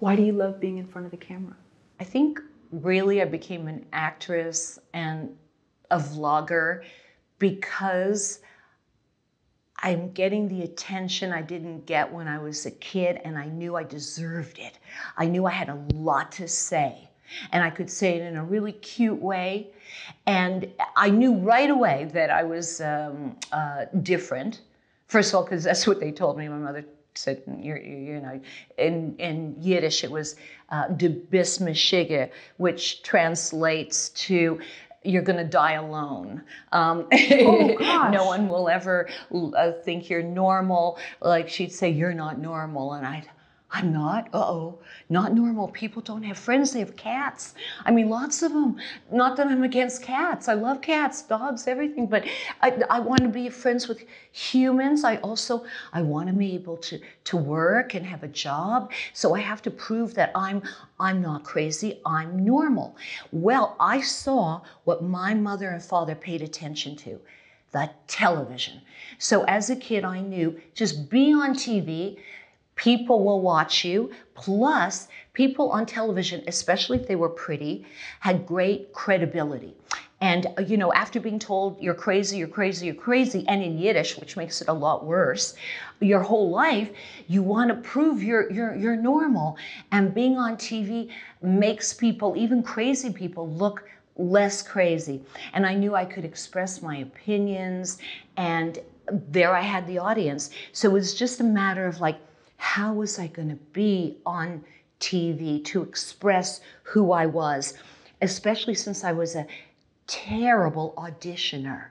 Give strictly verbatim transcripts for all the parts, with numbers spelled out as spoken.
Why do you love being in front of the camera? I think really I became an actress and a vlogger because I'm getting the attention I didn't get when I was a kid, and I knew I deserved it. I knew I had a lot to say, and I could say it in a really cute way. And I knew right away that I was um, uh, different. First of all, because that's what they told me. My mother said, you're, you're, you know, in, in Yiddish it was "du bist mishige," which translates to "you're going to die alone." Um, oh, gosh. No one will ever uh, think you're normal. Like she'd say, "You're not normal." And I'd, I'm not? Uh-oh. Not normal. People don't have friends. They have cats. I mean, lots of them. Not that I'm against cats. I love cats, dogs, everything. But I, I want to be friends with humans. I also, I want to be able to, to work and have a job. So I have to prove that I'm, I'm not crazy. I'm normal. Well, I saw what my mother and father paid attention to. The television. So as a kid, I knew just be on T V. People will watch you. Plus, people on television, especially if they were pretty, had great credibility. And, you know, after being told you're crazy, you're crazy, you're crazy, and in Yiddish, which makes it a lot worse, your whole life, you want to prove you're, you're, you're normal. And being on T V makes people, even crazy people, look less crazy. And I knew I could express my opinions, and there I had the audience. So it was just a matter of like, how was I going to be on T V to express who I was, especially since I was a terrible auditioner.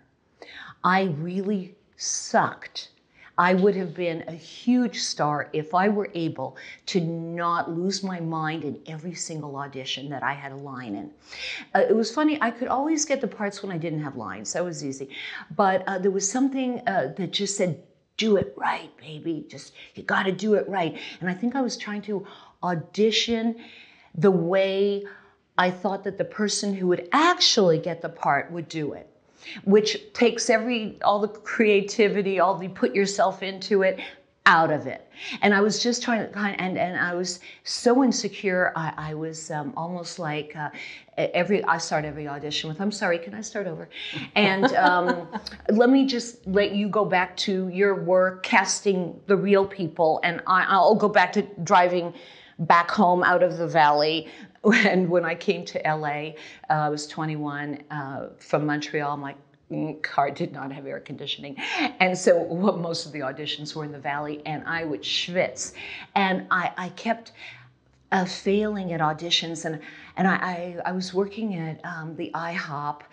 I really sucked. I would have been a huge star if I were able to not lose my mind in every single audition that I had a line in. Uh, it was funny, I could always get the parts when I didn't have lines. That was easy. But uh, there was something uh, that just said, "Do it right, baby. Just, you gotta do it right." And I think I was trying to audition the way I thought that the person who would actually get the part would do it, which takes every, all the creativity, all the put yourself into it, out of it. And I was just trying to kind of, and, and I was so insecure. I, I was um, almost like uh, every, I start every audition with, "I'm sorry, can I start over? And um, let me just let you go back to your work casting the real people. And I, I'll go back to driving back home out of the valley." And when I came to L A, uh, I was twenty-one uh, from Montreal. I'm like, car did not have air conditioning. And so well, most of the auditions were in the valley, and I would schwitz. And I, I kept uh, failing at auditions. And, and I, I, I was working at um, the I hop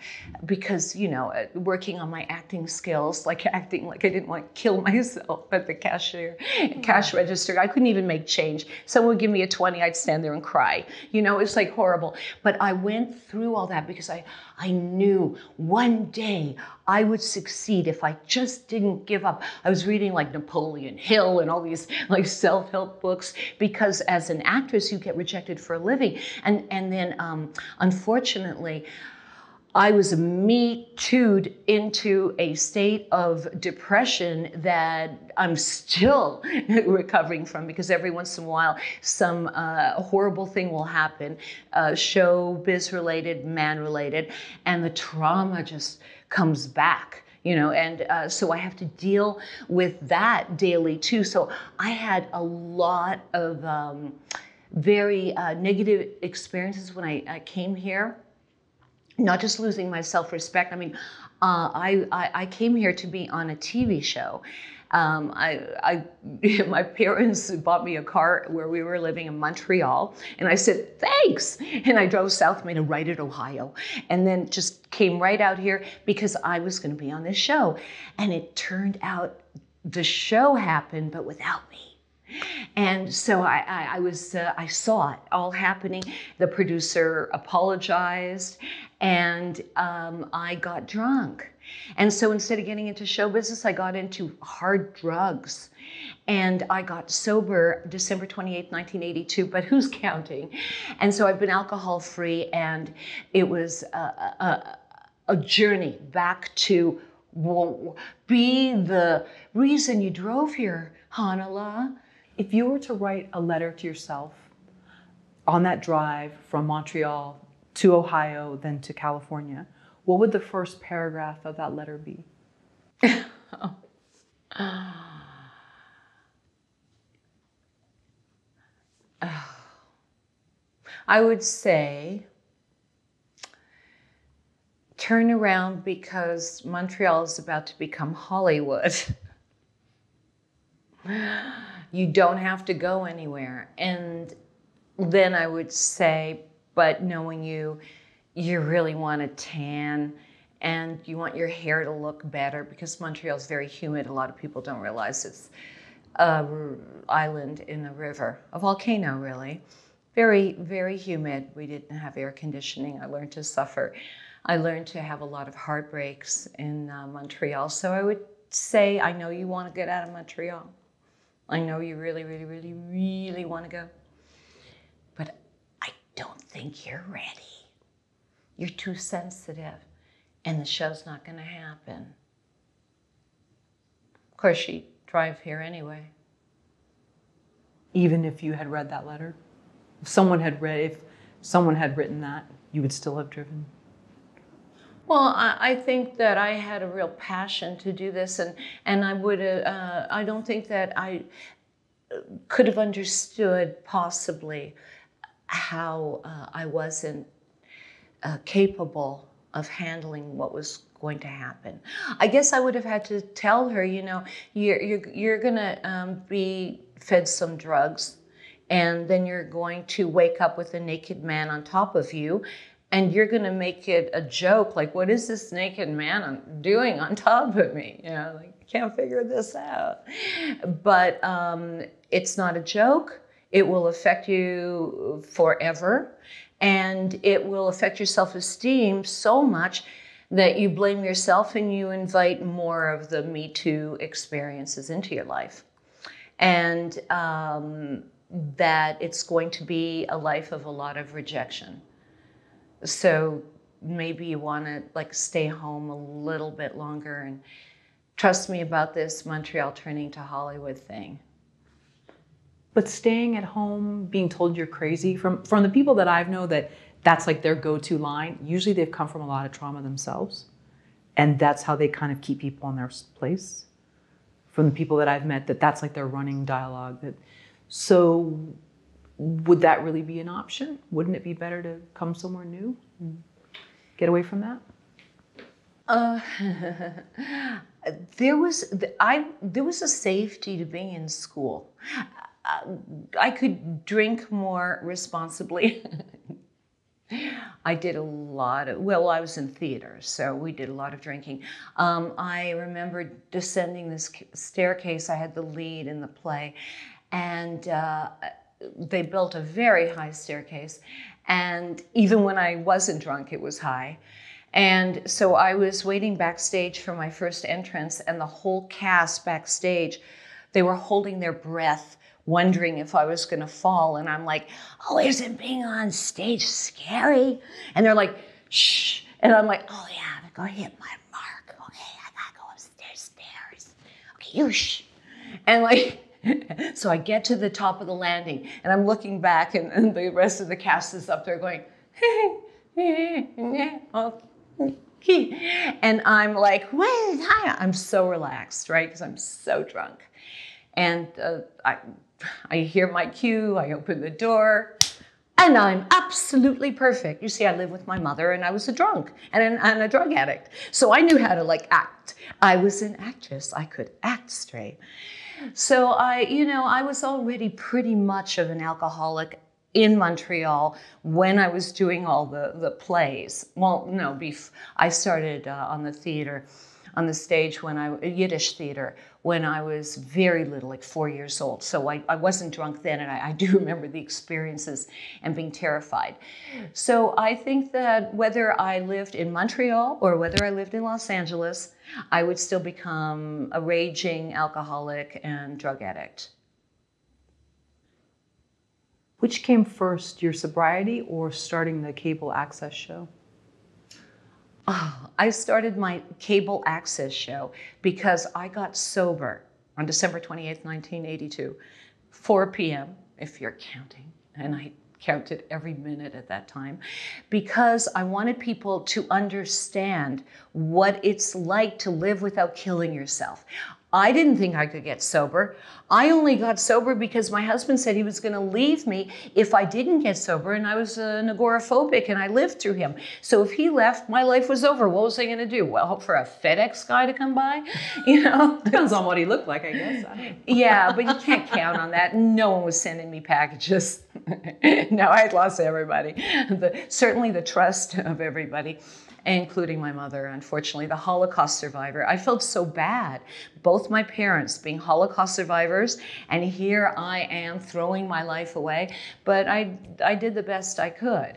because, you know, working on my acting skills, like acting like I didn't want to kill myself at the cashier, yeah. cash register. I couldn't even make change. Someone would give me a twenty, I'd stand there and cry. You know, it's like horrible. But I went through all that because I, I knew one day I would succeed if I just didn't give up. I was reading like Napoleon Hill and all these like self-help books because as an actress, you get rejected for a living. And, and then um, unfortunately, I was me too'd into a state of depression that I'm still recovering from, because every once in a while some uh, horrible thing will happen, uh, showbiz related, man related, and the trauma just comes back, you know, and uh, so I have to deal with that daily too. So I had a lot of um, very uh, negative experiences when I, I came here. Not just losing my self-respect. I mean, uh, I, I I came here to be on a T V show. Um, I, I my parents bought me a car where we were living in Montreal, and I said thanks. And I drove south, made a right at Ohio, and then just came right out here because I was going to be on this show. And it turned out the show happened, but without me. And so I, I, I was, uh, I saw it all happening. The producer apologized, and um, I got drunk. And so instead of getting into show business, I got into hard drugs. And I got sober December twenty-eighth, nineteen eighty-two, but who's counting? And so I've been alcohol-free, and it was a, a, a journey back to well, be the reason you drove here, Hanala. If you were to write a letter to yourself, on that drive from Montreal to Ohio, then to California, what would the first paragraph of that letter be? oh. Oh. I would say, turn around because Montreal is about to become Hollywood. You don't have to go anywhere. And then I would say, but knowing you, you really want to tan and you want your hair to look better because Montreal is very humid. A lot of people don't realize it's an island in the river, a volcano really. Very, very humid. We didn't have air conditioning. I learned to suffer. I learned to have a lot of heartbreaks in uh, Montreal. So I would say, I know you want to get out of Montreal. I know you really, really, really, really want to go. But I don't think you're ready. You're too sensitive and the show's not going to happen. Of course, she'd drive here anyway. Even if you had read that letter? If someone had read, if someone had written that, you would still have driven? Well, I, I think that I had a real passion to do this, and, and I would, uh, I don't think that I could have understood possibly how uh, I wasn't uh, capable of handling what was going to happen. I guess I would have had to tell her, you know, you're, you're, you're gonna um, be fed some drugs, and then you're going to wake up with a naked man on top of you, and you're going to make it a joke, like, what is this naked man doing on top of me? You know, like, I can't figure this out. But um, it's not a joke. It will affect you forever. And it will affect your self-esteem so much that you blame yourself and you invite more of the Me Too experiences into your life. And um, that it's going to be a life of a lot of rejection. So maybe you want to like stay home a little bit longer and trust me about this Montreal turning to Hollywood thing. But staying at home, being told you're crazy, from, from the people that I've known that that's like their go-to line, usually they've come from a lot of trauma themselves. And that's how they kind of keep people in their place. From the people that I've met, that that's like their running dialogue. That, so would that really be an option? Wouldn't it be better to come somewhere new and get away from that? Uh, there was I there was a safety to being in school. I, I could drink more responsibly. I did a lot of, well, I was in theater, so we did a lot of drinking. Um, I remember descending this staircase. I had the lead in the play, and uh, they built a very high staircase, and even when I wasn't drunk, it was high. And so I was waiting backstage for my first entrance, and the whole cast backstage, they were holding their breath, wondering if I was going to fall. And I'm like, oh, isn't being on stage scary? And they're like, shh. And I'm like, oh, yeah, I'm going to hit my mark. Okay, I got to go upstairs, stairs. Okay, you shh. And like... So I get to the top of the landing and I'm looking back and, and the rest of the cast is up there going, and I'm like, wait, I'm so relaxed, right? Because I'm so drunk. And uh, I, I hear my cue, I open the door and I'm absolutely perfect. You see, I live with my mother and I was a drunk and, an, and a drug addict. So I knew how to like act. I was an actress, I could act straight. So I, you know, I was already pretty much of an alcoholic in Montreal when I was doing all the, the plays. Well, no, bef I started uh, on the theater, on the stage when I, Yiddish theater, when I was very little, like four years old. So I, I wasn't drunk then, and I, I do remember the experiences and being terrified. So I think that whether I lived in Montreal or whether I lived in Los Angeles, I would still become a raging alcoholic and drug addict. Which came first, your sobriety or starting the cable access show? Oh, I started my cable access show because I got sober on December twenty-eighth, nineteen eighty-two, four p m, if you're counting, and I counted every minute at that time, because I wanted people to understand what it's like to live without killing yourself. I didn't think I could get sober. I only got sober because my husband said he was going to leave me if I didn't get sober, and I was an agoraphobic, and I lived through him. So if he left, my life was over. What was I going to do? Well, hope for a FedEx guy to come by, you know? Depends on what he looked like, I guess. I don't know. Yeah, but you can't count on that. No one was sending me packages. No, I had lost everybody. The, certainly the trust of everybody, including my mother, unfortunately, the Holocaust survivor. I felt so bad. Both my parents being Holocaust survivors, and here I am throwing my life away. But I, I did the best I could.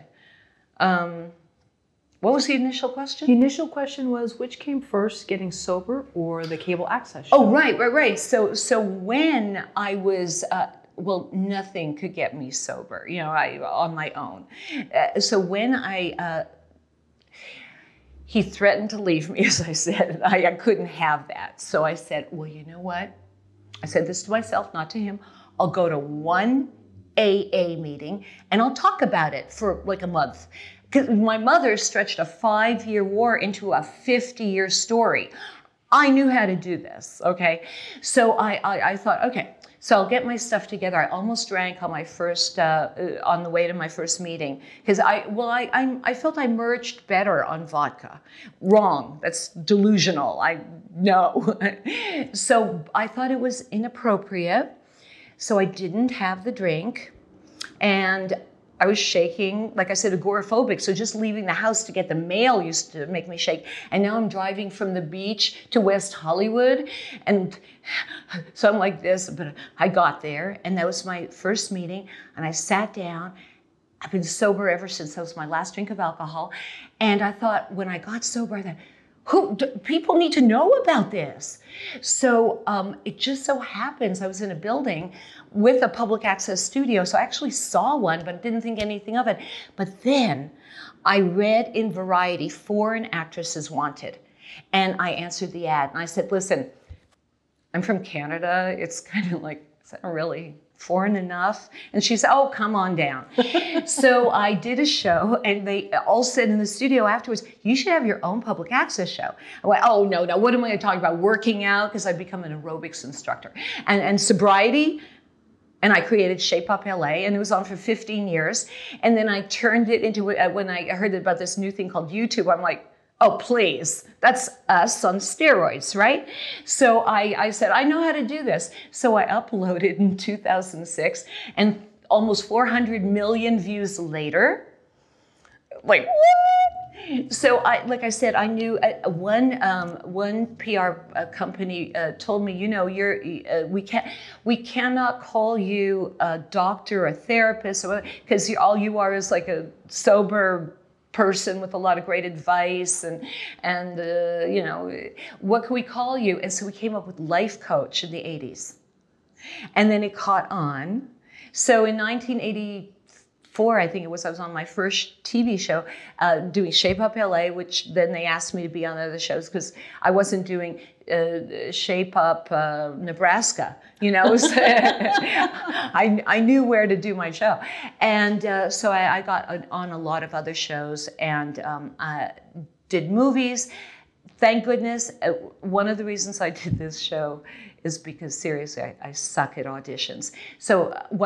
Um, what was the initial question? The initial question was, which came first, getting sober or the cable access show? Oh, right, right, right. So, so when I was... Uh, well, nothing could get me sober, you know, I, on my own. Uh, so when I... Uh, He threatened to leave me, as I said. I, I couldn't have that. So I said, well, you know what? I said this to myself, not to him. I'll go to one A A meeting and I'll talk about it for like a month. Because my mother stretched a five-year war into a fifty-year story. I knew how to do this, okay? So I, I, I thought, okay, so I'll get my stuff together. I almost drank on my first, uh, on the way to my first meeting, because I, well, I, I, I felt I merged better on vodka. Wrong. That's delusional. I know. So I thought it was inappropriate. So I didn't have the drink, and I was shaking, like I said, agoraphobic. So just leaving the house to get the mail used to make me shake. And now I'm driving from the beach to West Hollywood. And so I'm like this, but I got there. And that was my first meeting. And I sat down. I've been sober ever since. That was my last drink of alcohol. And I thought, when I got sober, I thought, Who, do, people need to know about this. So um, it just so happens I was in a building with a public access studio. So I actually saw one, but didn't think anything of it. But then I read in Variety, foreign actresses wanted. And I answered the ad. And I said, listen, I'm from Canada. It's kind of like, is that really foreign enough? And she said, oh, come on down. So I did a show, and they all said in the studio afterwards, you should have your own public access show. I went, oh, no, no, what am I talking about? Working out, because I'd become an aerobics instructor. And, and sobriety, and I created Shape Up L A, and it was on for fifteen years. And then I turned it into, when I heard about this new thing called YouTube, I'm like, oh, please, that's us on steroids, right? So I, I said, I know how to do this. So I uploaded in two thousand six, and almost four hundred million views later, like, what? So I, like I said, I knew uh, one, um, one P R uh, company uh, told me, you know, you're, uh, we can't, we cannot call you a doctor or a therapist, because all you are is like a sober person with a lot of great advice, and and uh, you know, what can we call you? And so we came up with life coach in the eighties, and then it caught on. So in nineteen eighty-four, I think it was, I was on my first T V show uh, doing Shape Up L A, which then they asked me to be on other shows because I wasn't doing uh, Shape Up uh, Nebraska. You know, so I, I knew where to do my show. And uh, so I, I got on a lot of other shows, and um, I did movies. Thank goodness. One of the reasons I did this show is because, seriously, I, I suck at auditions. So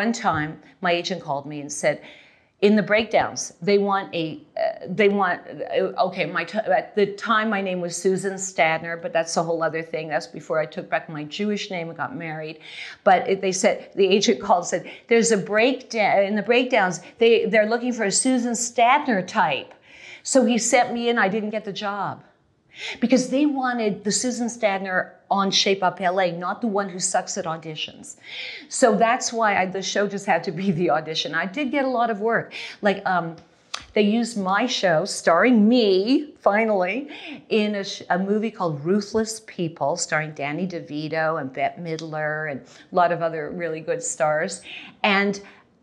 one time my agent called me and said, in the breakdowns, they want a, uh, they want, uh, okay, my t at the time my name was Suzan Stadner, but that's a whole other thing. That's before I took back my Jewish name and got married. But it, they said, the agent called and said, there's a breakdown, in the breakdowns, they, they're looking for a Suzan Stadner type. So he sent me in, I didn't get the job. Because they wanted the Suzan Stadner on Shape Up L A, not the one who sucks at auditions. So that's why I, the show just had to be the audition. I did get a lot of work. Like, um, they used my show, starring me, finally, in a, sh a movie called Ruthless People, starring Danny DeVito and Bette Midler and a lot of other really good stars. And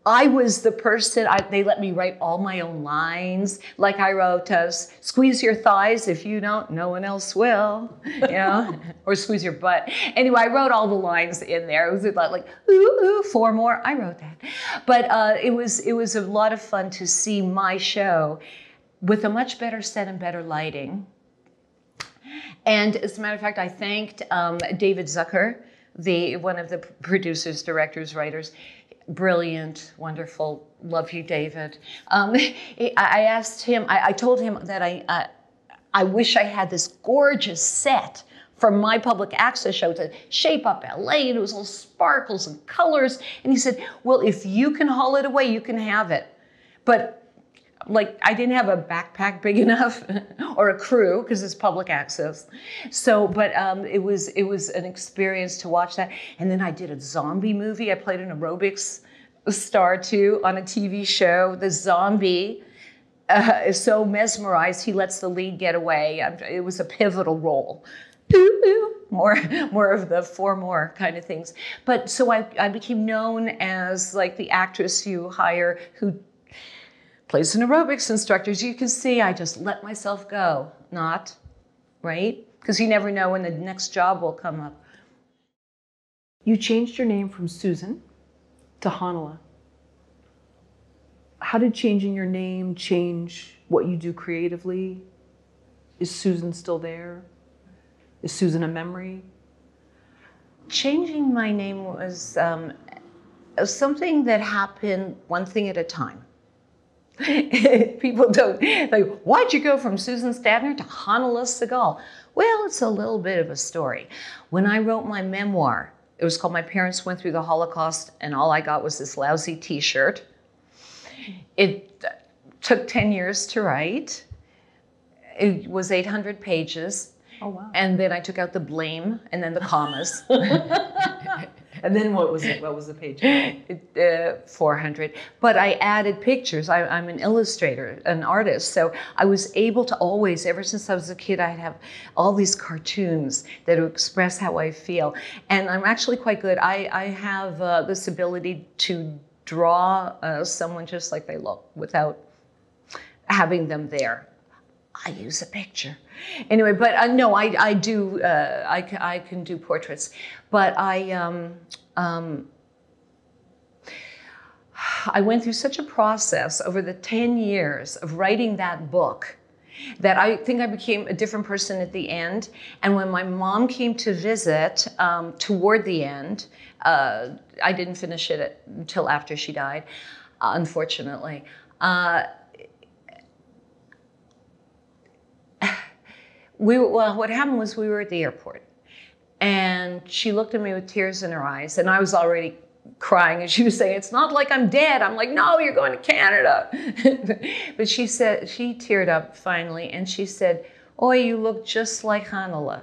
I was the person, I, they let me write all my own lines. Like I wrote, uh, squeeze your thighs, if you don't, no one else will, you know, or squeeze your butt. Anyway, I wrote all the lines in there. It was about like, ooh, ooh, four more, I wrote that. But uh, it was, it was a lot of fun to see my show with a much better set and better lighting. And as a matter of fact, I thanked um, David Zucker, the, one of the producers, directors, writers. Brilliant, wonderful, love you, David. Um, I asked him, I, I told him that I, uh, I wish I had this gorgeous set from my public access show to Shape Up L A, and it was all sparkles and colors. And he said, well, if you can haul it away, you can have it. But like, I didn't have a backpack big enough or a crew because it's public access. So, but um, it was it was an experience to watch that. And then I did a zombie movie. I played an aerobics star too on a T V show. The zombie uh, is so mesmerized, he lets the lead get away. It was a pivotal role. Ooh, ooh. More, more of the four more kind of things. But so I, I became known as like the actress you hire who plays an aerobics instructor. As you can see, I just let myself go. Not, right? Because you never know when the next job will come up. You changed your name from Suzan to Hanala. How did changing your name change what you do creatively? Is Suzan still there? Is Suzan a memory? Changing my name was um, something that happened one thing at a time. People don't, like, why'd you go from Suzan Stadner to Hanala Sagal? Well, it's a little bit of a story. When I wrote my memoir, it was called My Parents Went Through the Holocaust and All I Got Was This Lousy T-Shirt. It took ten years to write. It was eight hundred pages. Oh, wow. And then I took out the blame and then the commas. And then what was it? What was the page? Uh, four hundred. But I added pictures. I, I'm an illustrator, an artist. So I was able to always, ever since I was a kid, I'd have all these cartoons that would express how I feel. And I'm actually quite good. I, I have uh, this ability to draw uh, someone just like they look without having them there. I use a picture. Anyway, but uh, no, I, I do, uh, I, I can do portraits, but I, um, um, I went through such a process over the ten years of writing that book that I think I became a different person at the end. And when my mom came to visit um, toward the end, uh, I didn't finish it until after she died, unfortunately. Uh, We, well, what happened was we were at the airport and she looked at me with tears in her eyes and I was already crying and she was saying, it's not like I'm dead. I'm like, no, you're going to Canada. But she said, she teared up finally and she said, oh, you look just like Hanala.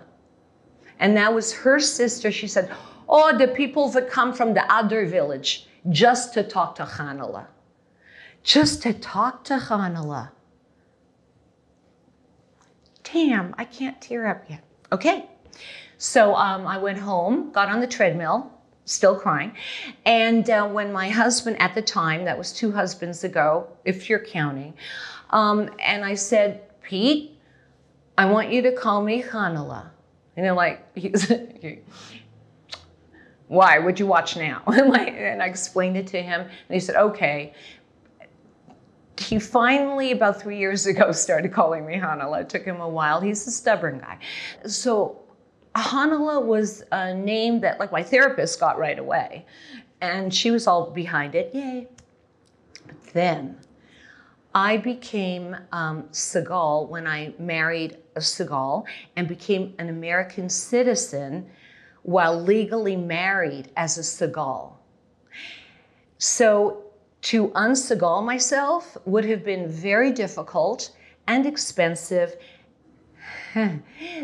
And that was her sister. She said, oh, the people that come from the Adar village just to talk to Hanala, just to talk to Hanala. Damn, I can't tear up yet. Okay. So um, I went home, got on the treadmill, still crying. And uh, when my husband at the time, that was two husbands ago, if you're counting, um, and I said, Pete, I want you to call me Hanala. And they're like, why? What'd you watch now? And I explained it to him. And he said, okay. He finally, about three years ago, started calling me Hanala. It took him a while. He's a stubborn guy. So Hanala was a name that, like, my therapist got right away. And she was all behind it. Yay. But then I became um, Sagal when I married a Sagal and became an American citizen while legally married as a Sagal. So to unsagal myself would have been very difficult and expensive.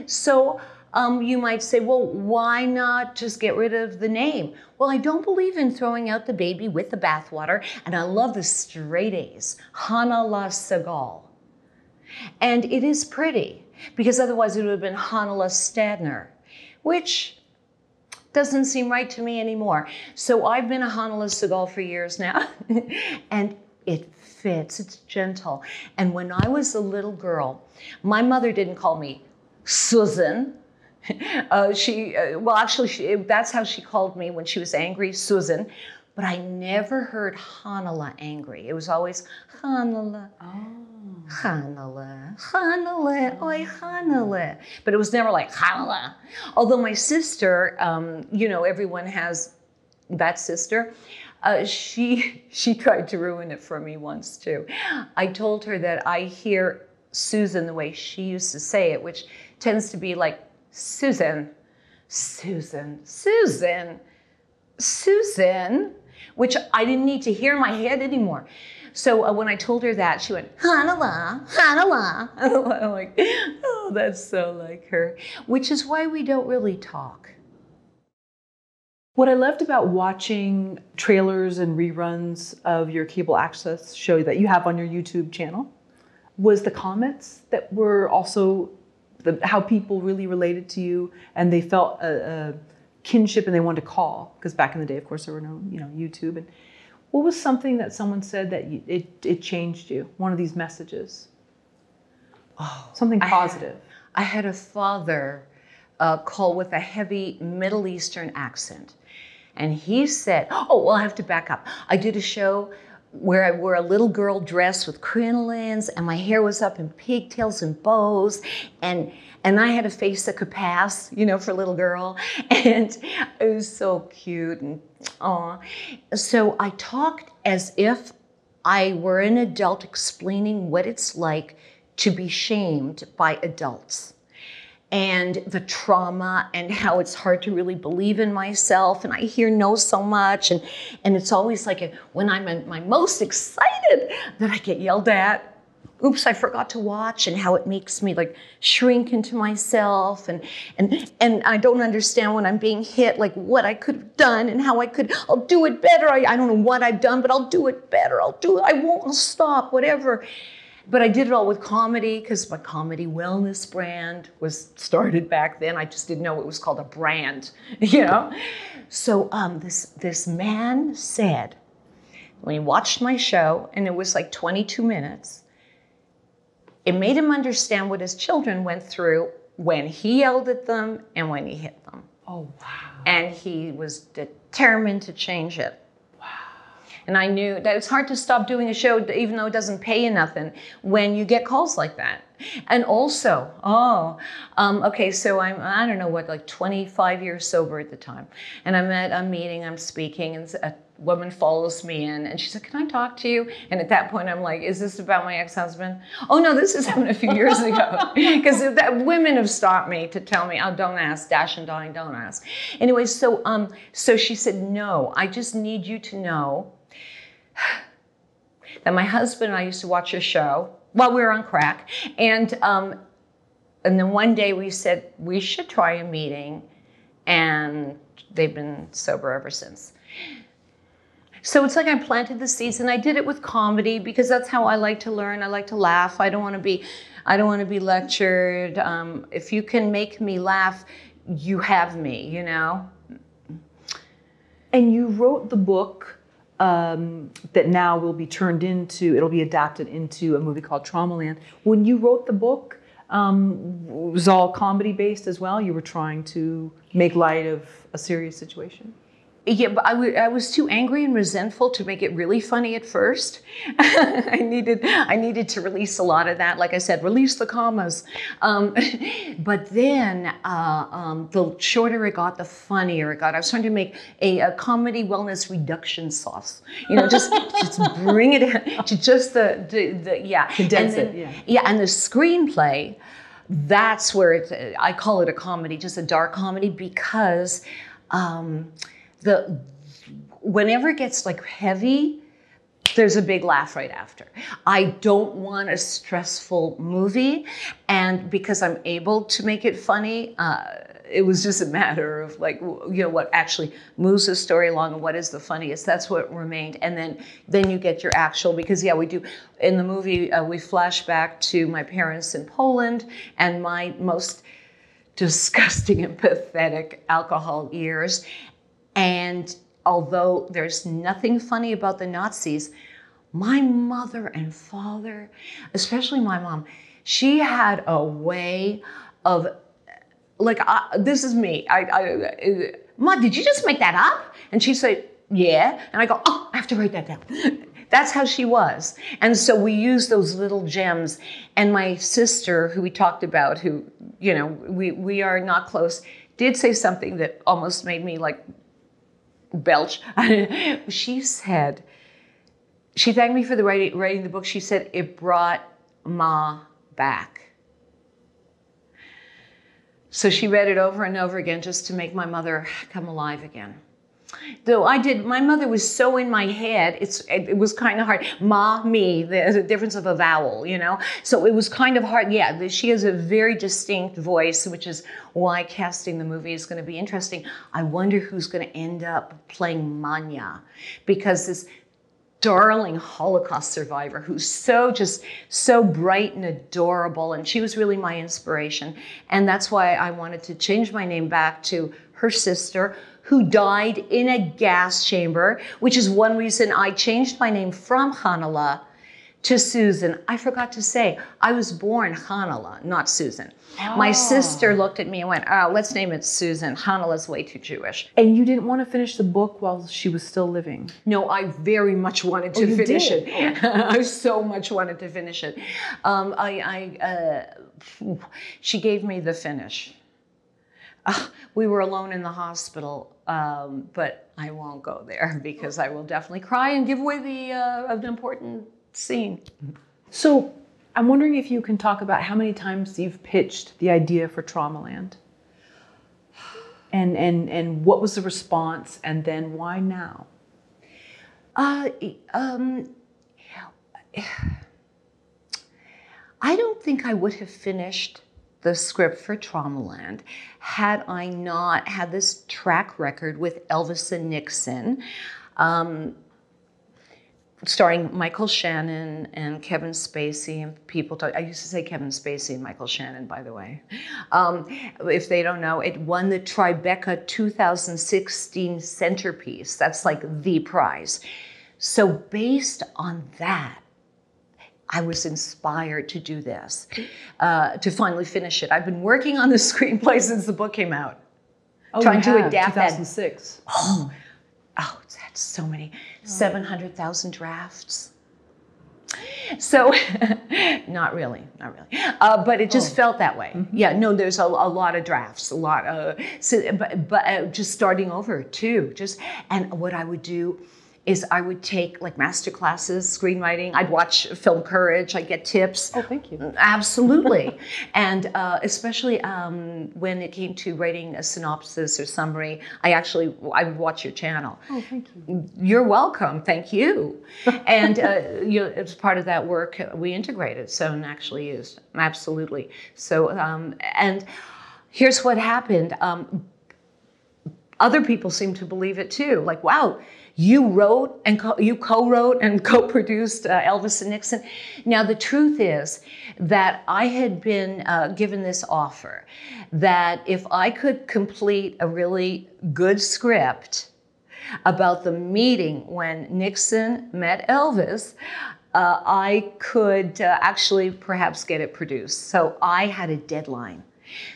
So um, you might say, well, why not just get rid of the name? Well, I don't believe in throwing out the baby with the bathwater, and I love the straight A's, Hanala Sagal. And it is pretty, because otherwise it would have been Hanala Stadner, which doesn't seem right to me anymore. So I've been a Hanala Sagal for years now, and it fits, it's gentle. And when I was a little girl, my mother didn't call me Suzan. Uh, she, uh, well, actually, she, that's how she called me when she was angry, Suzan. But I never heard Hanala angry. It was always Hanala, oh. Hanala, Hanala, oh. Oi Hanala. But it was never like Hanala. Although my sister, um, you know, everyone has that sister. Uh, she she tried to ruin it for me once too. I told her that I hear Suzan the way she used to say it, which tends to be like Suzan, Suzan, Suzan. Suzan, which I didn't need to hear in my head anymore. So uh, when I told her that, she went, Hanala, Hanala. I'm like, oh, that's so like her, which is why we don't really talk. What I loved about watching trailers and reruns of your cable access show that you have on your YouTube channel was the comments that were also the, how people really related to you and they felt a, a kinship and they wanted to call, because back in the day, of course, there were no, you know, YouTube. And what was something that someone said that you, it, it changed you? One of these messages? Oh, something positive. I had, I had a father uh, call with a heavy Middle Eastern accent. And he said, oh, well, I have to back up. I did a show where I wore a little girl dress with crinolines and my hair was up in pigtails and bows, and and I had a face that could pass, you know, for a little girl, and it was so cute and aw. So I talked as if I were an adult explaining what it's like to be shamed by adults and the trauma and how it's hard to really believe in myself, and I hear no so much, and, and it's always like a, when I'm at my most excited that I get yelled at, oops, I forgot to watch, and how it makes me like shrink into myself, and, and, and I don't understand when I'm being hit, like what I could have done and how I could, I'll do it better, I, I don't know what I've done, but I'll do it better, I'll do it, I won't, I'll stop, whatever. But I did it all with comedy because my comedy wellness brand was started back then. I just didn't know it was called a brand, you know? So um, this, this man said, when he watched my show, and it was like twenty-two minutes, it made him understand what his children went through when he yelled at them and when he hit them. Oh, wow. And he was determined to change it. And I knew that it's hard to stop doing a show, even though it doesn't pay you nothing, when you get calls like that. And also, oh, um, okay, so I'm, I don't know what, like twenty-five years sober at the time. And I'm at a meeting, I'm speaking, and a woman follows me in, and she said, can I talk to you? And at that point, I'm like, is this about my ex-husband? Oh, no, this is happened a few years ago. Because that women have stopped me to tell me, oh, don't ask, dash and dying, don't ask. Anyway, so, um, so she said, no, I just need you to know that my husband and I used to watch a show while we were on crack, and um, and then one day we said we should try a meeting, and they've been sober ever since. So it's like I planted the seeds, and I did it with comedy because that's how I like to learn. I like to laugh. I don't want to be, I don't want to be lectured. Um, if you can make me laugh, you have me, you know. And you wrote the book. Um, that now will be turned into, it'll be adapted into a movie called Traumaland. When you wrote the book, um, it was all comedy based as well? You were trying to make light of a serious situation? Yeah, but I, I was too angry and resentful to make it really funny at first. I needed, I needed to release a lot of that. Like I said, release the commas. Um, but then uh, um, the shorter it got, the funnier it got. I was trying to make a, a comedy wellness reduction sauce. You know, just just bring it in to just the, the, the yeah. Condense then, it, yeah. Yeah, and the screenplay, that's where it's, I call it a comedy, just a dark comedy, because um, The, whenever it gets like heavy, there's a big laugh right after. I don't want a stressful movie, and because I'm able to make it funny, uh, it was just a matter of like, you know, what actually moves the story along and what is the funniest. That's what remained, and then then you get your actual, because yeah, we do in the movie uh, we flash back to my parents in Poland, and my most disgusting and pathetic alcohol years. And although there's nothing funny about the Nazis, my mother and father, especially my mom, she had a way of, like, I, this is me. I, I, Mom, did you just make that up? And she'd say, yeah. And I go, oh, I have to write that down. That's how she was. And so we used those little gems. And my sister, who we talked about, who, you know, we, we are not close, did say something that almost made me, like, belch. She said, she thanked me for the writing, writing the book. She said, it brought Ma back. So she read it over and over again just to make my mother come alive again. Though I did, my mother was so in my head, it's, it was kind of hard. Ma, me, there's a difference of a vowel, you know? So it was kind of hard. Yeah, she has a very distinct voice, which is why casting the movie is going to be interesting. I wonder who's going to end up playing Manya, because this darling Holocaust survivor who's so just so bright and adorable, and she was really my inspiration. And that's why I wanted to change my name back to her sister, who died in a gas chamber, which is one reason I changed my name from Hanala to Suzan. I forgot to say, I was born Hanala, not Suzan. Oh. My sister looked at me and went, oh, let's name it Suzan. Hanala's way too Jewish. And you didn't want to finish the book while she was still living? No, I very much wanted to oh, finish did. it. Oh. I so much wanted to finish it. Um, I, I uh, she gave me the finish. Uh, we were alone in the hospital, um, but I won't go there because I will definitely cry and give away the uh, an important scene. So I'm wondering if you can talk about how many times you've pitched the idea for Traumaland, and and and what was the response, and then why now? Uh, um, I don't think I would have finished the script for Traumaland had I not had this track record with Elvis and Nixon, um, starring Michael Shannon and Kevin Spacey and people. Talk, I used to say Kevin Spacey and Michael Shannon, by the way. Um, if they don't know, it won the Tribeca two thousand sixteen centerpiece. That's like the prize. So based on that, I was inspired to do this, uh, to finally finish it. I've been working on the screenplay since the book came out, oh, trying to adapt that. two thousand six. Oh, oh, it's had so many, oh. seven hundred thousand drafts. So, not really, not really. Uh, but it just oh. felt that way. Mm-hmm. Yeah, no, there's a, a lot of drafts, a lot of, so, but, but uh, just starting over too. Just, and what I would do is I would take like master classes, screenwriting. I'd watch Film Courage. I'd get tips. Oh, thank you. Absolutely. And uh, especially um, when it came to writing a synopsis or summary, I actually, I would watch your channel. Oh, thank you. You're welcome. Thank you. And uh, you know, as part of that work, we integrated. So and actually used, absolutely. So, um, and here's what happened. Um, other people seem to believe it too. Like, wow. You wrote and co you co-wrote and co-produced uh, Elvis and Nixon. Now, the truth is that I had been uh, given this offer that if I could complete a really good script about the meeting when Nixon met Elvis, uh, I could uh, actually perhaps get it produced. So I had a deadline.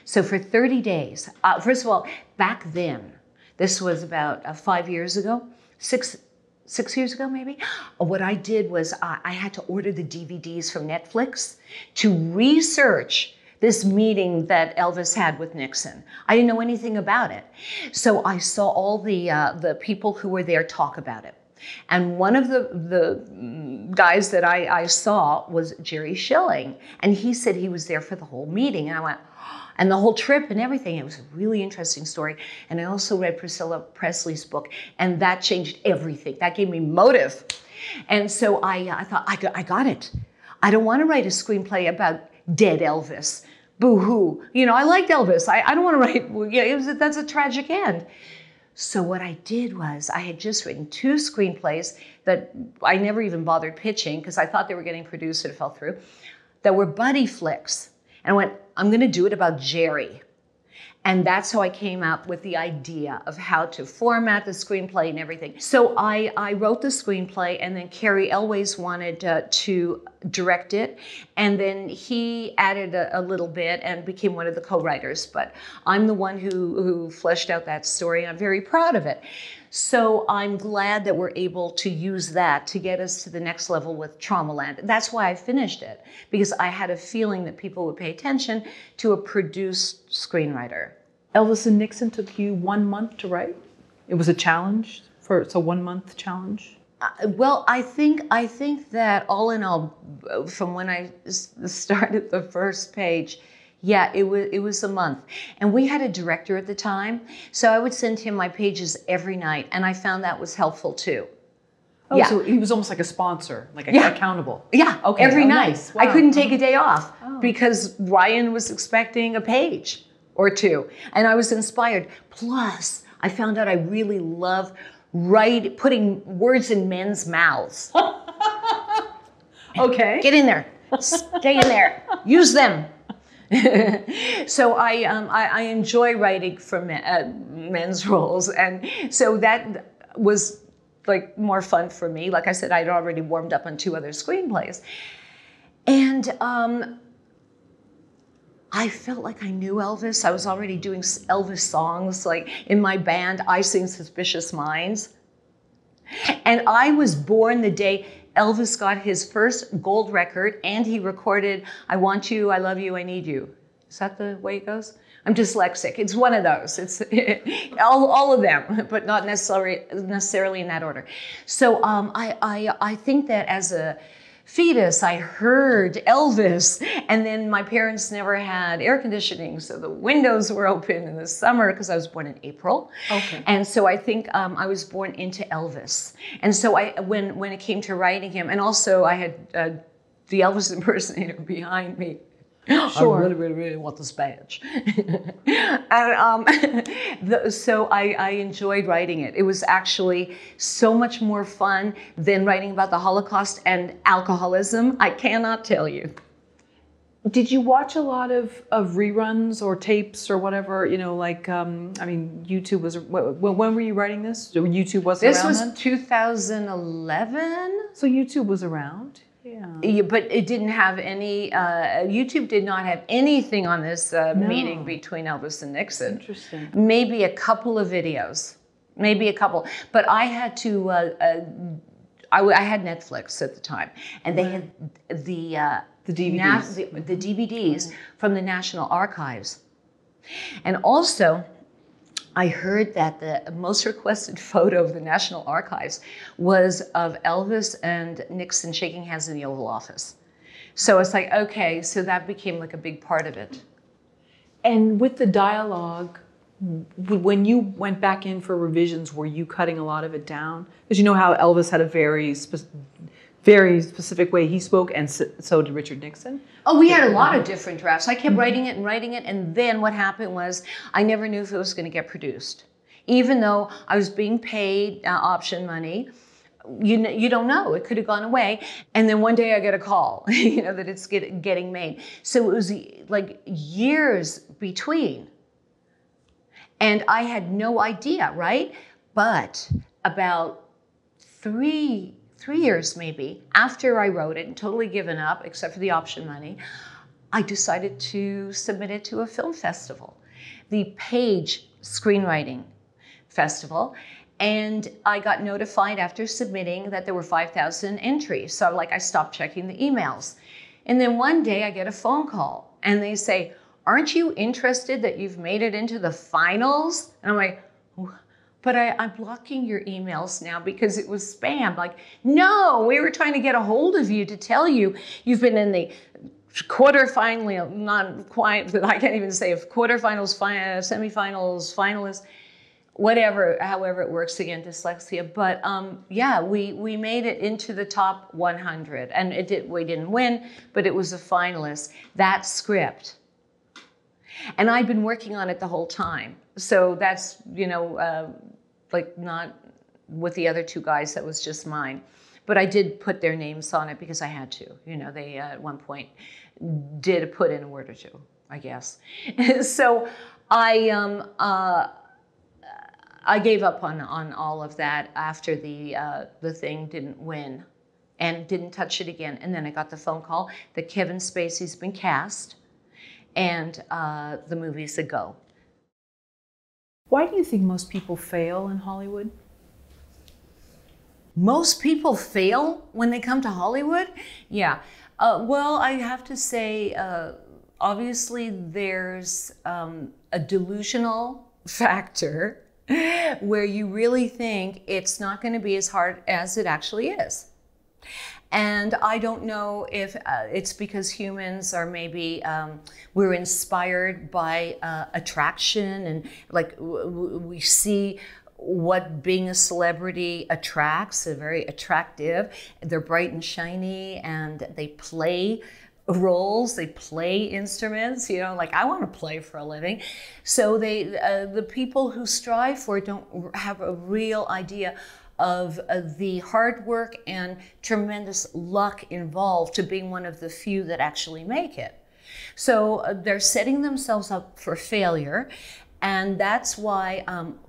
So for thirty days, uh, first of all, back then, this was about uh, five years ago, Six, six years ago, maybe, what I did was uh, I had to order the D V Ds from Netflix to research this meeting that Elvis had with Nixon. I didn't know anything about it. So I saw all the, uh, the people who were there talk about it. And one of the, the guys that I, I saw was Jerry Schilling. And he said he was there for the whole meeting. And I went, and the whole trip and everything. It was a really interesting story. And I also read Priscilla Presley's book, and that changed everything. That gave me motive. And so I, I thought, I got, I got it. I don't want to write a screenplay about dead Elvis. Boo-hoo. You know, I liked Elvis. I, I don't want to write, well, yeah, it was a, that's a tragic end. So what I did was I had just written two screenplays that I never even bothered pitching because I thought they were getting produced and it fell through, that were buddy flicks. And I went, I'm going to do it about Jerry. And that's how I came up with the idea of how to format the screenplay and everything. So I, I wrote the screenplay, and then Carrie Elways wanted uh, to direct it. And then he added a, a little bit and became one of the co-writers. But I'm the one who, who fleshed out that story, and I'm very proud of it. So I'm glad that we're able to use that to get us to the next level with Traumaland. That's why I finished it, because I had a feeling that people would pay attention to a produced screenwriter. Elvis and Nixon took you one month to write? It was a challenge? For, it's a one-month challenge? Uh, well, I think, I think that all in all, from when I started the first page, yeah, it was, it was a month. And we had a director at the time, so I would send him my pages every night, and I found that was helpful too. Oh, yeah. So he was almost like a sponsor, like a, yeah. accountable. Yeah, okay. Every oh, night. Nice. Wow. I couldn't take a day off oh. because Ryan was expecting a page or two, and I was inspired. Plus, I found out I really love writing, putting words in men's mouths. Okay. Get in there. Stay in there. Use them. So I, um, I I enjoy writing for men, uh, men's roles, and so that was like more fun for me. Like I said, I'd already warmed up on two other screenplays, and um, I felt like I knew Elvis. I was already doing Elvis songs. Like in my band, I sing "Suspicious Minds," and I was born the day Elvis got his first gold record, and he recorded "I Want You, I Love You, I Need You." Is that the way it goes? I'm dyslexic. It's one of those. It's all, all of them, but not necessarily necessarily in that order. So um, I, I, I think that as a fetus, I heard Elvis, and then my parents never had air conditioning, so the windows were open in the summer because I was born in April. Okay. And so I think um, I was born into Elvis. And so I, when, when it came to writing him, and also I had uh, the Elvis impersonator behind me. Sure. I really, really, really want this badge. And, um, the, so I, I enjoyed writing it. It was actually so much more fun than writing about the Holocaust and alcoholism. I cannot tell you. Did you watch a lot of, of reruns or tapes or whatever? You know, like, um, I mean, YouTube was, when, when were you writing this? YouTube wasn't around then? This was two thousand eleven. So YouTube was around? Yeah. Yeah, but it didn't have any, uh, YouTube did not have anything on this uh, no. meeting between Elvis and Nixon. Interesting. Maybe a couple of videos, maybe a couple. But I had to, uh, uh, I, I had Netflix at the time, and they had the, uh, the D V Ds, the, the D V Ds mm-hmm. from the National Archives. And also, I heard that the most requested photo of the National Archives was of Elvis and Nixon shaking hands in the Oval Office. So it's like, okay, so that became like a big part of it. And with the dialogue, when you went back in for revisions, were you cutting a lot of it down? Because you know how Elvis had a very specific... very specific way he spoke, and so did Richard Nixon. Oh, we had a lot of different drafts. I kept writing it and writing it, and then what happened was I never knew if it was going to get produced. Even though I was being paid uh, option money, you, you don't know. It could have gone away, and then one day I get a call, you know, that it's get, getting made. So it was like years between, and I had no idea, right? But about three Three years maybe after I wrote it and totally given up except for the option money, I decided to submit it to a film festival, the Page Screenwriting Festival, and I got notified after submitting that there were five thousand entries. So like I stopped checking the emails, and then one day I get a phone call and they say, "Aren't you interested that you've made it into the finals?" And I'm like, "What? But I, I'm blocking your emails now because it was spam." Like, no, we were trying to get a hold of you to tell you you've been in the quarterfinal, not quite, but I can't even say if quarterfinals, fin- semifinals, finalists, whatever, however it works, again, dyslexia. But um, yeah, we, we made it into the top one hundred, and it did, we didn't win, but it was a finalist, that script. And I'd been working on it the whole time. So that's, you know, uh, like not with the other two guys, that was just mine. But I did put their names on it because I had to. You know, they uh, at one point did put in a word or two, I guess. So I um uh I gave up on on all of that after the uh, the thing didn't win, and didn't touch it again. And then I got the phone call that Kevin Spacey's been cast, and uh, the movie's a go. Why do you think most people fail in Hollywood? Most people fail when they come to Hollywood? Yeah. Uh, well, I have to say, uh, obviously there's um, a delusional factor where you really think it's not going to be as hard as it actually is. And I don't know if uh, it's because humans are maybe, um, we're inspired by uh, attraction, and like w w we see what being a celebrity attracts. They're very attractive, they're bright and shiny, and they play roles, they play instruments, you know, like I want to play for a living. So they, uh, the people who strive for it don't have a real idea of uh, the hard work and tremendous luck involved to being one of the few that actually make it. So uh, they're setting themselves up for failure. And that's why um,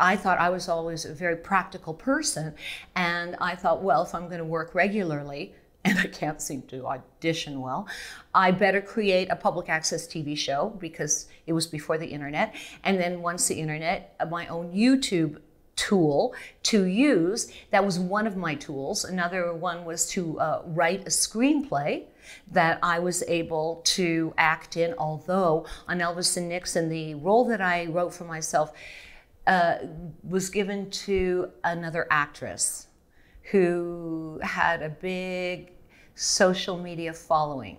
I thought I was always a very practical person. And I thought, well, if I'm going to work regularly, and I can't seem to audition well, I better create a public access T V show, because it was before the internet. And then once the internet, my own YouTube tool to use, that was one of my tools. Another one was to uh, write a screenplay that I was able to act in, although on Elvis and Nixon, the role that I wrote for myself uh, was given to another actress who had a big social media following.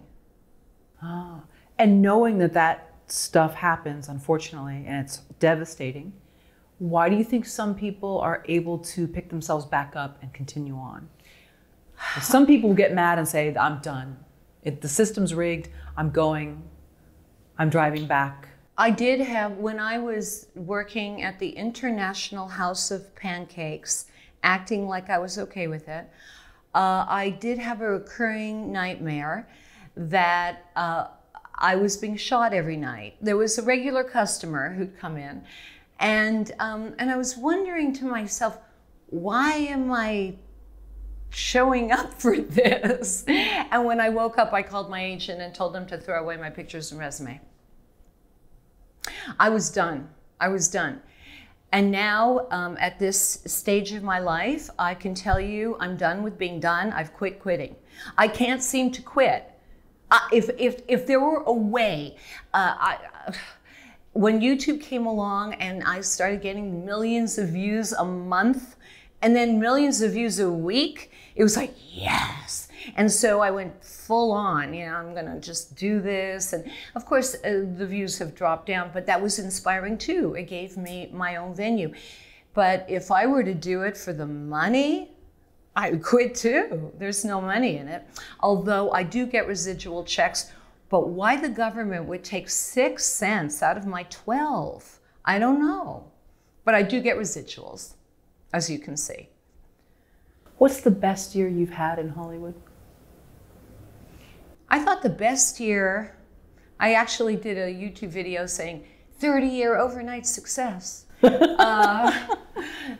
Oh, and knowing that that stuff happens, unfortunately, and it's devastating, why do you think some people are able to pick themselves back up and continue on? Some people get mad and say, I'm done. It, the system's rigged, I'm going, I'm driving back. I did have, when I was working at the International House of Pancakes, acting like I was okay with it, uh, I did have a recurring nightmare that uh, I was being shot every night. There was a regular customer who'd come in, and um, and I was wondering to myself, why am I showing up for this? And when I woke up, I called my agent and told them to throw away my pictures and resume. I was done. I was done. And now, um, at this stage of my life, I can tell you I'm done with being done. I've quit quitting. I can't seem to quit. Uh, if, if, if there were a way, uh, I, when YouTube came along and I started getting millions of views a month and then millions of views a week, it was like, yes. And so I went full on, you know, I'm going to just do this. And of course, uh, the views have dropped down, but that was inspiring too. It gave me my own venue. But if I were to do it for the money, I would quit too. There's no money in it. Although I do get residual checks, but why the government would take six cents out of my twelve, I don't know. But I do get residuals, as you can see. What's the best year you've had in Hollywood? I thought the best year, I actually did a YouTube video saying thirty year overnight success, uh,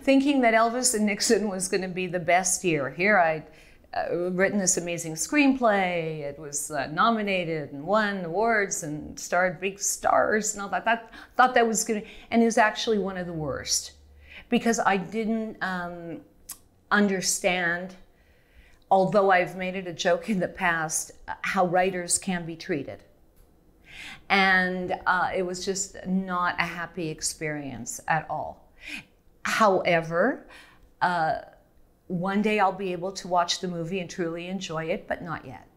thinking that Elvis and Nixon was going to be the best year. Here I'd uh, written this amazing screenplay, it was uh, nominated and won awards and starred big stars and all that. I thought that was going to, and it was actually one of the worst, because I didn't um, understand, although I've made it a joke in the past, how writers can be treated. And uh, it was just not a happy experience at all. However, uh, one day I'll be able to watch the movie and truly enjoy it, but not yet.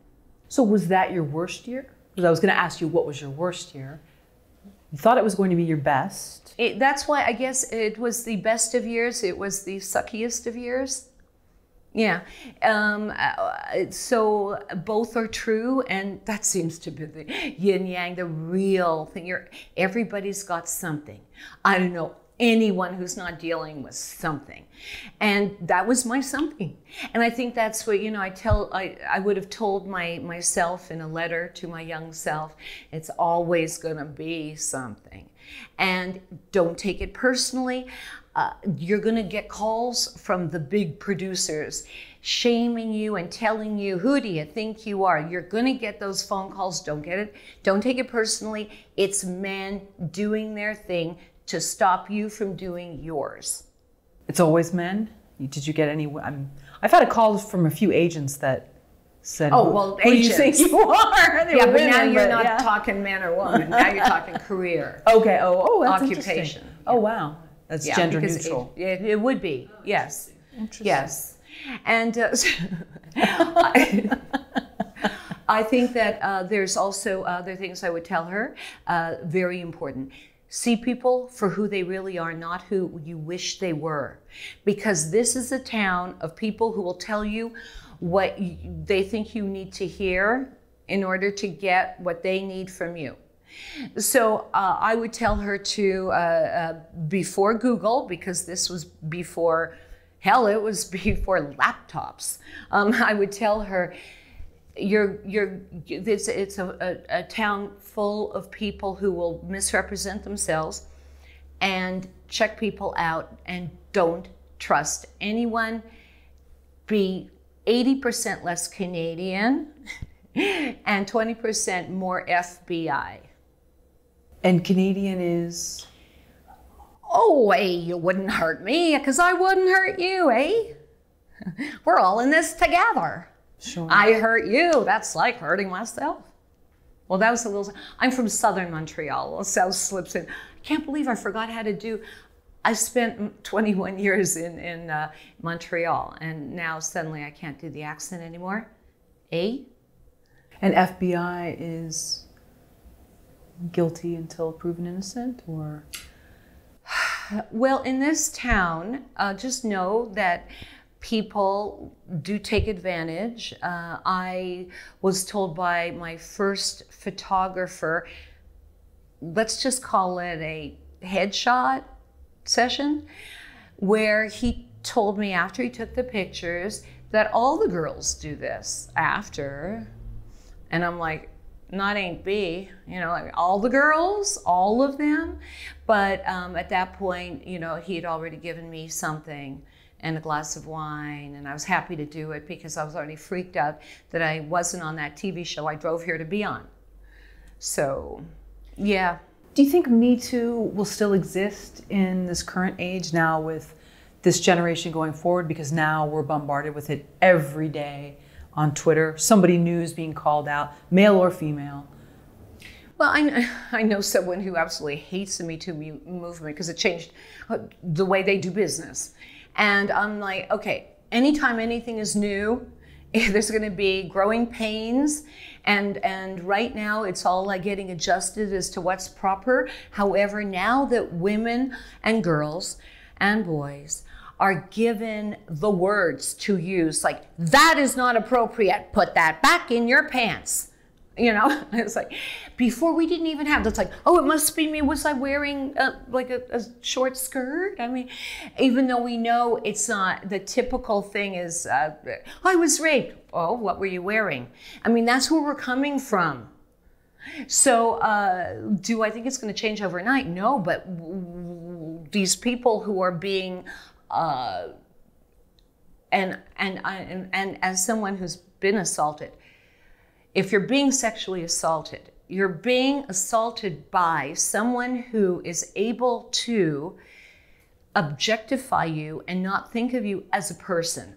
So was that your worst year? Because I was going to ask you, what was your worst year? You thought it was going to be your best. It, that's why I guess it was the best of years. It was the suckiest of years. Yeah, um, so both are true, and that seems to be the yin yang, the real thing. You're, everybody's got something. I don't know anyone who's not dealing with something, and that was my something. And I think that's what, you know, I tell, I, I would have told my myself in a letter to my young self, it's always going to be something. and don't take it personally. Uh, you're going to get calls from the big producers shaming you and telling you, who do you think you are? You're going to get those phone calls. Don't get it. Don't take it personally. It's men doing their thing to stop you from doing yours. It's always men? Did you get any? I'm, I've had a call from a few agents that said, oh, well, who do you think you are? They yeah, but women, now you're but, not yeah. talking man or woman. Now you're talking career. Okay. Oh, oh that's occupation. Yeah. Oh, wow. That's yeah, gender neutral. It, it, it would be, oh, yes. Interesting. Interesting. Yes. And uh, I, I think that uh, there's also other things I would tell her, uh, very important. See people for who they really are, not who you wish they were. Because this is a town of people who will tell you what you, they think you need to hear in order to get what they need from you. So uh, I would tell her to, uh, uh, before Google, because this was before, hell, it was before laptops, um, I would tell her, you're, you're, it's, it's a, a, a town full of people who will misrepresent themselves, and check people out, and don't trust anyone. Be eighty percent less Canadian and twenty percent more F B I. And Canadian is? Oh, hey, you wouldn't hurt me because I wouldn't hurt you, eh? We're all in this together. Sure. I hurt you. That's like hurting myself. Well, that was a little... I'm from southern Montreal. South slips in. I can't believe I forgot how to do... I spent twenty-one years in, in uh, Montreal, and now suddenly I can't do the accent anymore. Eh? And F B I is... guilty until proven innocent, or? Well, in this town, uh, just know that people do take advantage. Uh, I was told by my first photographer, let's just call it a headshot session, where he told me after he took the pictures that all the girls do this after. And I'm like, not ain't be, you know, like all the girls, all of them. But um, at that point, you know, he had already given me something and a glass of wine, and I was happy to do it because I was already freaked out that I wasn't on that T V show I drove here to be on. So, yeah. Do you think Me Too will still exist in this current age now with this generation going forward? Because now we're bombarded with it every day. On Twitter, somebody new is being called out, male or female. Well, I, I know someone who absolutely hates the Me Too movement because it changed the way they do business. And I'm like, okay, anytime anything is new, there's going to be growing pains. And, and right now, it's all like getting adjusted as to what's proper. However, now that women and girls and boys are given the words to use, like, that is not appropriate, put that back in your pants. You know, it's like, before we didn't even have, that's like, oh, it must be me, was I wearing a, like a, a short skirt? I mean, even though we know it's not, the typical thing is, uh, I was raped. Oh, what were you wearing? I mean, that's where we're coming from. So uh, do I think it's gonna change overnight? No, but these people who are being, Uh, and, and, and, and as someone who's been assaulted, if you're being sexually assaulted, you're being assaulted by someone who is able to objectify you and not think of you as a person.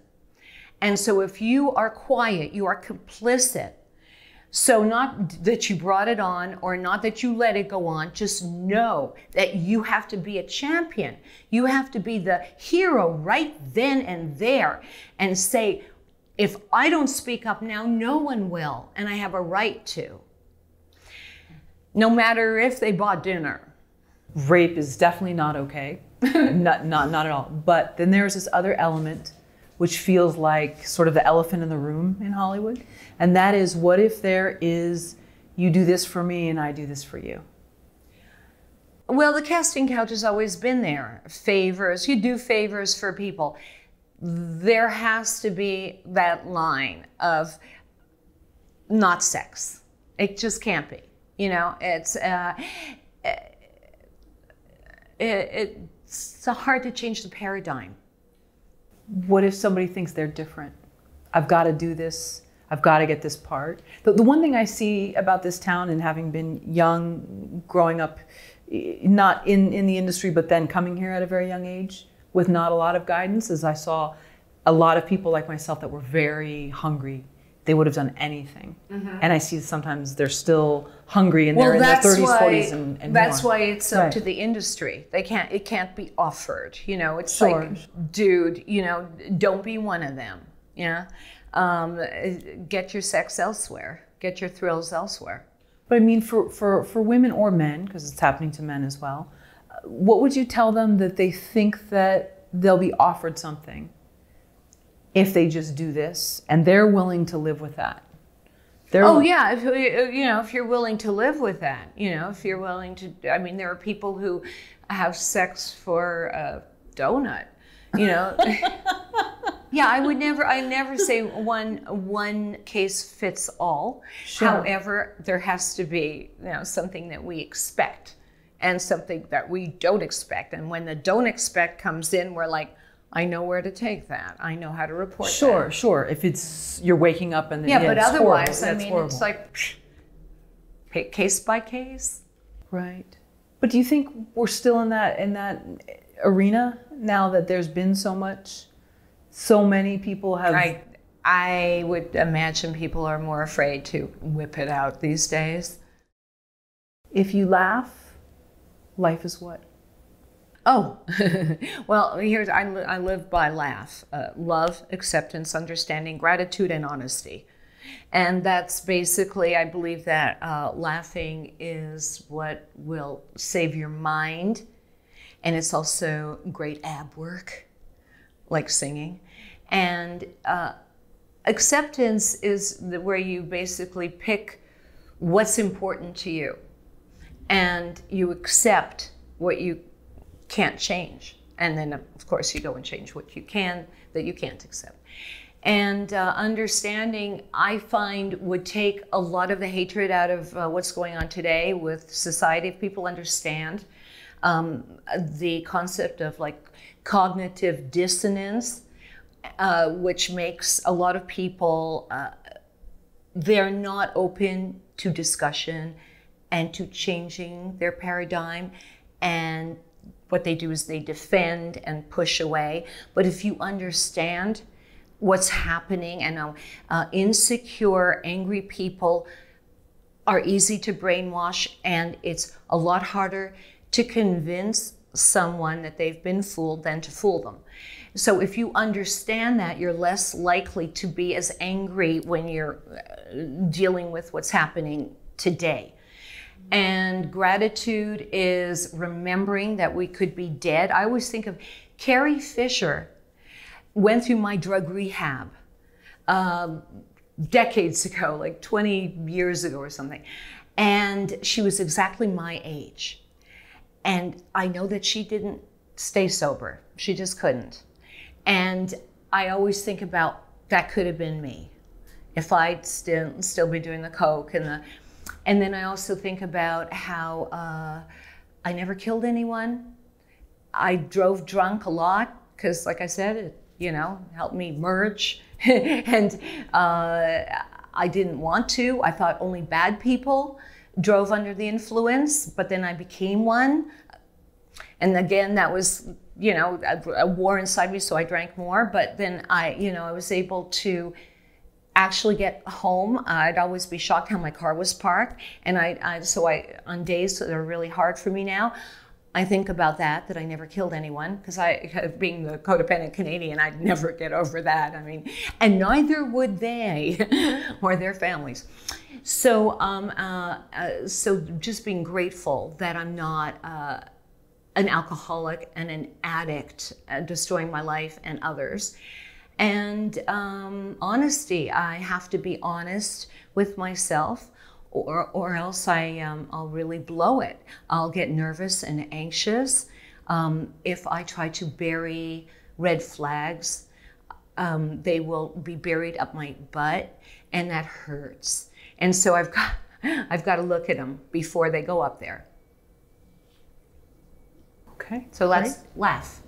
And so if you are quiet, you are complicit. So not that you brought it on or not that you let it go on, just know that you have to be a champion. You have to be the hero right then and there and say, if I don't speak up now, no one will, and I have a right to. No matter if they bought dinner. Rape is definitely not okay, not, not, not at all. But then there's this other element which feels like sort of the elephant in the room in Hollywood. And that is, what if there is, you do this for me and I do this for you? Well, the casting couch has always been there. Favors, you do favors for people. There has to be that line of not sex. It just can't be, you know, it's, uh, It, it's hard to change the paradigm. What if somebody thinks they're different? I've got to do this. I've got to get this part. The, the one thing I see about this town, and having been young, growing up, not in, in the industry, but then coming here at a very young age with not a lot of guidance, is I saw a lot of people like myself that were very hungry. They would have done anything. Mm-hmm. And I see sometimes they're still hungry and well, they're in their thirties, why, forties and, and that's more. Why it's up right. to the industry. They can't, it can't be offered, you know, it's sure. like, dude, you know, don't be one of them. Yeah. Um, get your sex elsewhere, get your thrills elsewhere. But I mean, for, for, for women or men, because it's happening to men as well, what would you tell them that they think that they'll be offered something if they just do this and they're willing to live with that? They're oh yeah, if, you know, if you're willing to live with that, you know, if you're willing to, I mean, there are people who have sex for a donut, you know. Yeah, I would never, I never say one, one case fits all. Sure. However, there has to be, you know, something that we expect and something that we don't expect. And when the don't expect comes in, we're like, I know where to take that. I know how to report sure, that. Sure, sure. If it's, you're waking up and then yeah, yeah but otherwise, horrible. I mean, horrible. It's like case by case. Right. But do you think we're still in that, in that arena now that there's been so much? So many people have... I, I would imagine people are more afraid to whip it out these days. If you laugh, life is what? Oh, well, here's, I, I live by laugh. Uh, love, acceptance, understanding, gratitude, and honesty. And that's basically, I believe that uh, laughing is what will save your mind. And it's also great ab work, like singing. And uh, acceptance is the, where you basically pick what's important to you and you accept what you can't change. And then of course you go and change what you can, that you can't accept. And uh, understanding, I find, would take a lot of the hatred out of uh, what's going on today with society. If people understand um, the concept of like cognitive dissonance, Uh, which makes a lot of people, uh, they're not open to discussion and to changing their paradigm. And what they do is they defend and push away. But if you understand what's happening, and uh, uh, insecure, angry people are easy to brainwash, and it's a lot harder to convince someone that they've been fooled than to fool them. So if you understand that, you're less likely to be as angry when you're dealing with what's happening today. And gratitude is remembering that we could be dead. I always think of Carrie Fisher, went through my drug rehab uh, decades ago, like twenty years ago or something. And she was exactly my age. And I know that she didn't stay sober. She just couldn't. And I always think about, that could have been me if I'd still, still be doing the coke and the, and then I also think about how uh, I never killed anyone. I drove drunk a lot because, like I said, it, you know, helped me merge. And uh, I didn't want to. I thought only bad people drove under the influence, but then I became one. And again, that was, you know, a war inside me, so I drank more. But then I, you know, I was able to actually get home. I'd always be shocked how my car was parked. And I, I so I, on days that are really hard for me now, I think about that, that I never killed anyone, because I, being the codependent Canadian, I'd never get over that. I mean, and neither would they or their families. So, um, uh, uh, so just being grateful that I'm not uh, an alcoholic and an addict, uh, destroying my life and others. And um, honesty, I have to be honest with myself, or, or else I, um, I'll really blow it. I'll get nervous and anxious um, if I try to bury red flags. Um, they will be buried up my butt, and that hurts. And so I've got, I've got to look at them before they go up there. Okay. So let's right. laugh,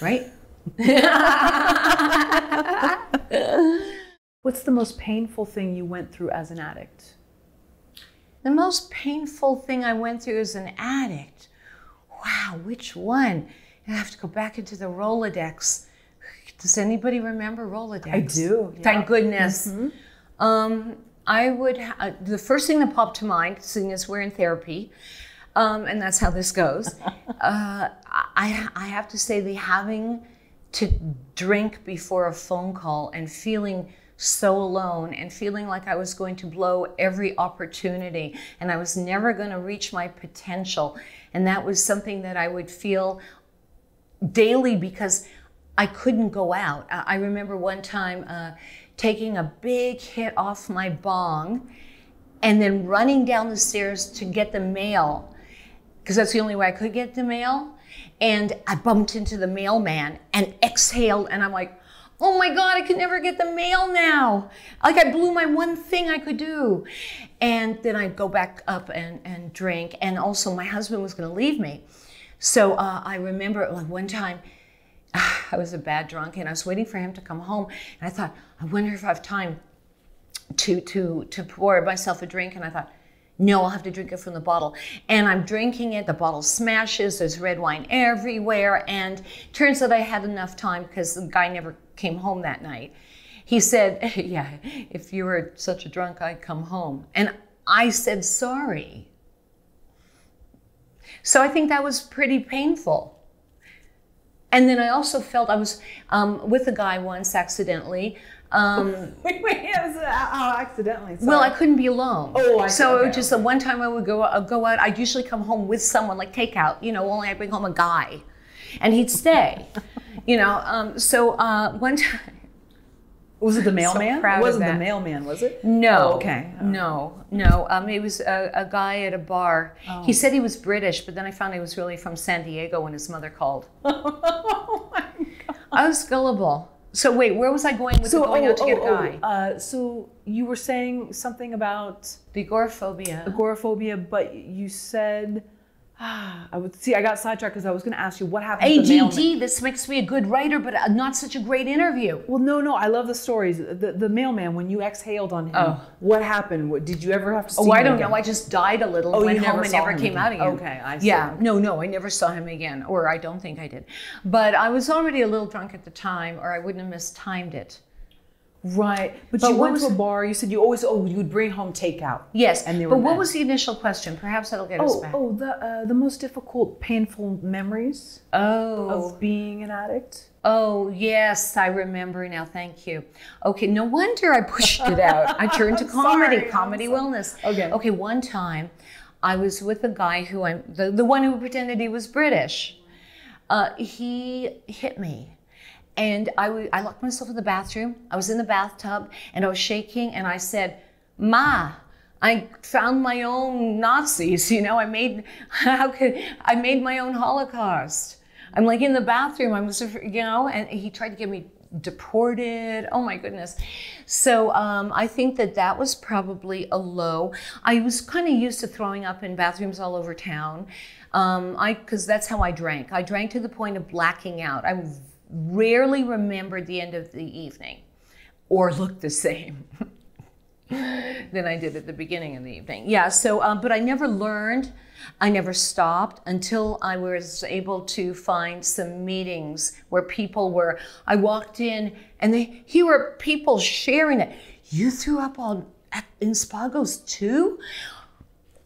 right? What's the most painful thing you went through as an addict? The most painful thing I went through as an addict? Wow, which one? I have to go back into the Rolodex. Does anybody remember Rolodex? I do. Yeah. Thank goodness. Mm-hmm. um, I would, ha the first thing that popped to mind, seeing as we're in therapy, um, and that's how this goes, uh, I, I have to say the having to drink before a phone call and feeling so alone and feeling like I was going to blow every opportunity and I was never going to reach my potential. And that was something that I would feel daily because I couldn't go out. I remember one time uh, taking a big hit off my bong and then running down the stairs to get the mail because that's the only way I could get the mail. And I bumped into the mailman and exhaled and I'm like, oh my God, I could never get the mail now. Like I blew my one thing I could do. And then I'd go back up and, and drink. And also my husband was gonna leave me. So uh, I remember like one time, I was a bad drunk and I was waiting for him to come home. And I thought, I wonder if I have time to, to, to pour myself a drink. And I thought, no, I'll have to drink it from the bottle. And I'm drinking it, the bottle smashes, there's red wine everywhere. And turns out I had enough time because the guy never came home that night. He said, yeah, if you were such a drunk, I'd come home. And I said, sorry. So I think that was pretty painful. And then I also felt I was um, with a guy once accidentally. Um, wait, wait, it was, oh, accidentally. Sorry. Well, I couldn't be alone. Oh, I so it was just the one time I would go, I'd go out. I'd usually come home with someone, like takeout. You know, only I'd bring home a guy, and he'd stay. you know, um, so uh, one time. Was it the mailman? So it wasn't the mailman, was it? No. Oh, okay. Oh. No, no. Um, it was a, a guy at a bar. Oh. He said he was British, but then I found he was really from San Diego when his mother called. Oh my God. I was gullible. So wait, where was I going with so, the going oh, out to oh, get a guy? Oh, uh, so you were saying something about the agoraphobia. Agoraphobia, but you said. I would see. I got sidetracked because I was going to ask you what happened. A D D. To the mailman. This makes me a good writer, but not such a great interview. Well, no, no. I love the stories. The, the mailman. When you exhaled on him, oh. what happened? What, did you ever have to? See oh, him I don't again? know. I just died a little. Oh, went you never home and saw never him came again. out again. Okay, I see. Yeah, no, no. I never saw him again, or I don't think I did. But I was already a little drunk at the time, or I wouldn't have mistimed it. Right, but, but you went was, to a bar. You said you always oh you would bring home takeout. Yes, and they were but what men. was the initial question? Perhaps that'll get oh, us back. Oh, the uh, the most difficult, painful memories. Oh, of being an addict. Oh yes, I remember now. Thank you. Okay, no wonder I pushed it out. I turned to comedy, sorry, comedy wellness. Okay, okay. One time, I was with a guy who I'm the the one who pretended he was British. Uh, he hit me. And I, w I locked myself in the bathroom. I was in the bathtub and I was shaking and I said, Ma, I found my own Nazis, you know, I made, how could, I made my own Holocaust. I'm like in the bathroom, I was, you know, and he tried to get me deported. Oh my goodness. So um, I think that that was probably a low. I was kind of used to throwing up in bathrooms all over town. Um, I, cause that's how I drank. I drank to the point of blacking out. I rarely remembered the end of the evening or looked the same than I did at the beginning of the evening. Yeah, so, um, but I never learned. I never stopped until I was able to find some meetings where people were, I walked in and they, here were people sharing it. You threw up on, at, in Spago's too?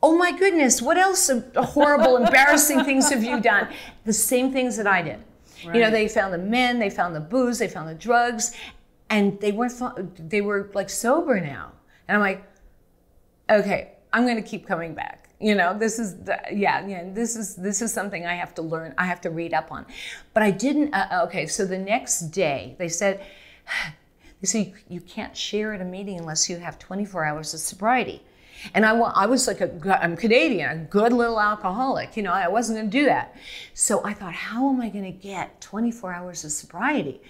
Oh my goodness, what else horrible, embarrassing things have you done? The same things that I did. Right. You know, they found the men, they found the booze, they found the drugs, and they were they were like sober now. And I'm like, okay, I'm going to keep coming back. You know, this is the, yeah, yeah, this is this is something I have to learn. I have to read up on. But I didn't. Uh, okay, so the next day they said, they said you can't share at a meeting unless you have twenty-four hours of sobriety. And I, I was like, a, I'm Canadian, a good little alcoholic. You know, I wasn't going to do that. So I thought, how am I going to get twenty-four hours of sobriety?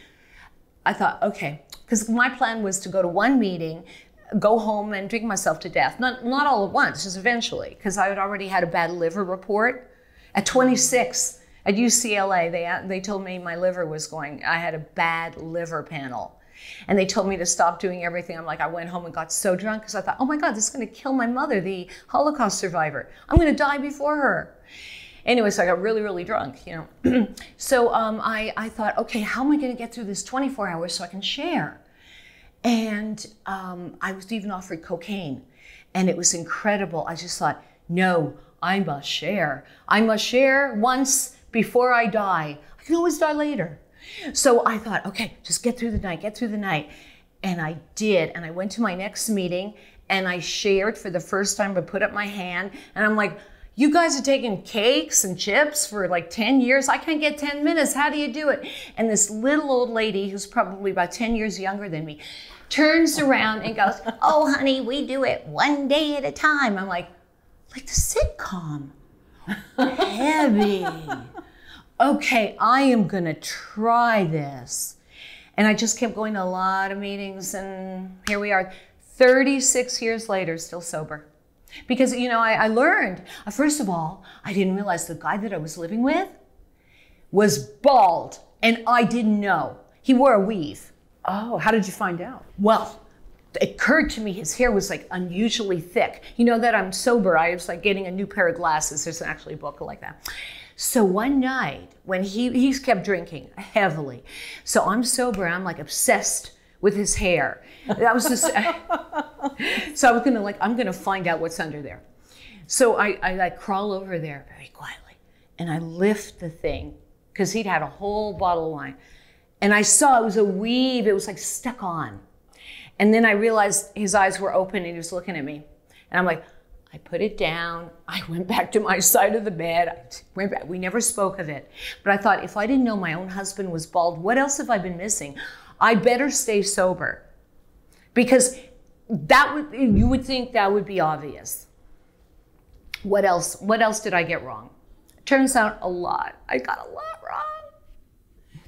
I thought, okay, because my plan was to go to one meeting, go home and drink myself to death. Not, not all at once, just eventually, because I had already had a bad liver report at twenty-six. I At U C L A, they, they told me my liver was going, I had a bad liver panel. And they told me to stop doing everything. I'm like, I went home and got so drunk because I thought, oh my God, this is going to kill my mother, the Holocaust survivor. I'm going to die before her. Anyway, so I got really, really drunk, you know. So um, I, I thought, okay, how am I going to get through this twenty-four hours so I can share? And um, I was even offered cocaine. And it was incredible. I just thought, no, I must share. I must share once before I die. I can always die later. So I thought, okay, just get through the night, get through the night. And I did. And I went to my next meeting and I shared for the first time. I put up my hand and I'm like, you guys are taking cakes and chips for like ten years. I can't get ten minutes. How do you do it? And this little old lady who's probably about ten years younger than me turns around and goes, oh, honey, we do it one day at a time. I'm like, like the sitcom. Heavy. Okay, I am going to try this. And I just kept going to a lot of meetings, and here we are, thirty-six years later, still sober. Because, you know, I, I learned, uh, first of all, I didn't realize the guy that I was living with was bald, and I didn't know. He wore a weave. Oh, how did you find out? Well, it occurred to me his hair was like unusually thick. You know that I'm sober, I was like getting a new pair of glasses. There's actually a book like that. So one night when he, he kept drinking heavily. So I'm sober and I'm like obsessed with his hair. That was just, so I was gonna like, I'm gonna find out what's under there. So I, I like crawl over there very quietly and I lift the thing because he'd had a whole bottle of wine. And I saw it was a weave, it was like stuck on. And then I realized his eyes were open and he was looking at me. And I'm like, I put it down, I went back to my side of the bed, I went back. We never spoke of it. But I thought, if I didn't know my own husband was bald, what else have I been missing? I better stay sober. Because that would, you would think that would be obvious. What else, what else did I get wrong? It turns out a lot. I got a lot wrong.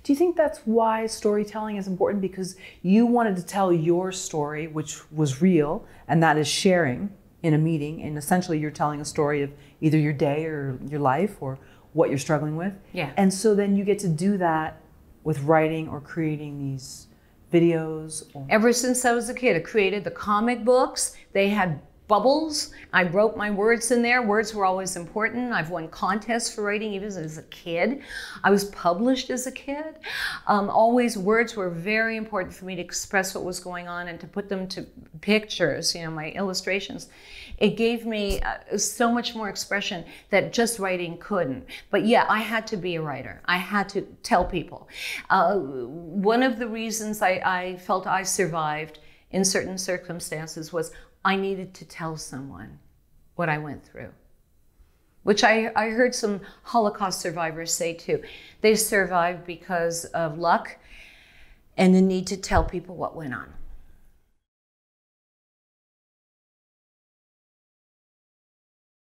Do you think that's why storytelling is important? Because you wanted to tell your story, which was real, and that is sharing. In a meeting, and essentially you're telling a story of either your day or your life or what you're struggling with. Yeah. And so then you get to do that with writing or creating these videos. Or ever since I was a kid, I created the comic books. They had bubbles. I wrote my words in there. Words were always important. I've won contests for writing even as a kid. I was published as a kid. Um, always words were very important for me to express what was going on and to put them to pictures, you know, my illustrations. It gave me uh, so much more expression that just writing couldn't. But yeah, I had to be a writer. I had to tell people. Uh, one of the reasons I, I felt I survived in certain circumstances was I needed to tell someone what I went through, which I, I heard some Holocaust survivors say too. They survived because of luck and the need to tell people what went on.